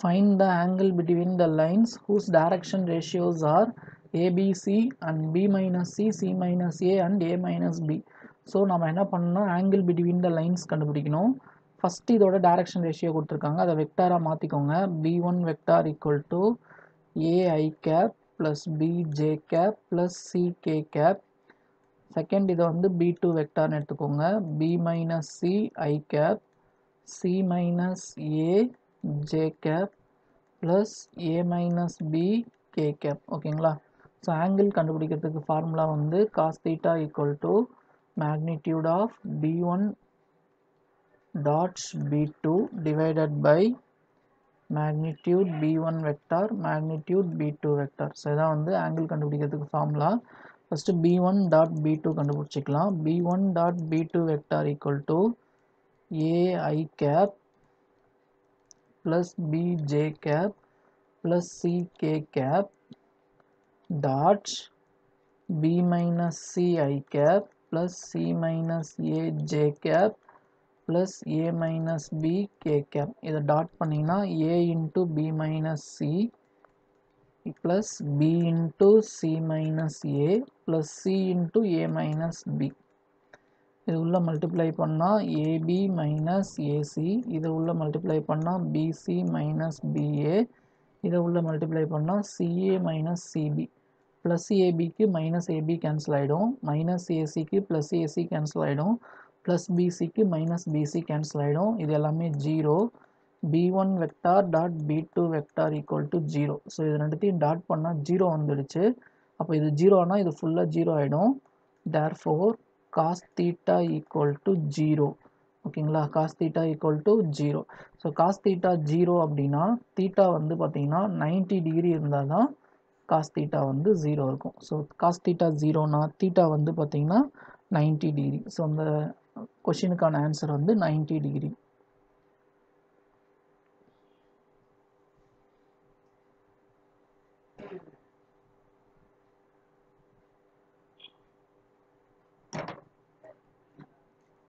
Find the angle between the lines whose direction ratios are ABC and B minus C, C minus A and A minus B. So, we will do the angle between the lines. First, we will do the direction ratio. That is vector. B1 vector equal to AI cap plus BJ cap plus CK cap. Second, இது வந்து B2 vector எடுத்துக்கோங்க B minus C I cap C minus A J cap plus A minus B K cap. ஓகேங்களா? So angle கண்டுபிடிக்கிறதுக்கு formula வந்து cos theta equal to magnitude of B1 dots B2 divided by magnitude B1 vector magnitude B2 vector. So இதான் வந்து angle கண்டுபிடிக்கிறதுக்கு formula. First b1 dot b2 கண்டுபிடிச்சிக்கலாம். b1 dot b2 vector equal to ai cap plus bj cap plus ck cap dot b minus ci cap plus c minus aj cap plus a minus bk cap. இது dot பண்ணினா a into b minus c plus b into c minus a plus c into a minus b. இது உள்ள multiply பண்ணா ab minus ac, இது உள்ள multiply பண்ணா bc minus ba, இது உள்ள multiply பண்ணா ca minus cb. plus ab க்கு minus ab cancel ஆயிடும், minus ac க்கு plus ac cancel ஆயிடும், plus bc க்கு minus bc cancel ஆயிடும். இது எல்லாமே 0. b1 vector dot b2 vector equal to 0. So இது ரெண்டுத்தையும் dot பண்ணா 0 வந்துடுச்சு. அப்போ இது 0 ஆனா இது ஃபுல்லா 0 ஆயிடும். therefore cos theta equal to 0. ஓகேங்களா? cos theta equal to 0. So cos theta 0 அப்படினா theta வந்து பாத்தீங்கன்னா 90 டிகிரி இருந்தாதான் cos theta வந்து 0 இருக்கும். So cos theta 0 னா theta வந்து பாத்தீங்கன்னா 90 டிகிரி. So அந்த क्वेश्चनக்கான ஆன்சர் வந்து 90 டிகிரி.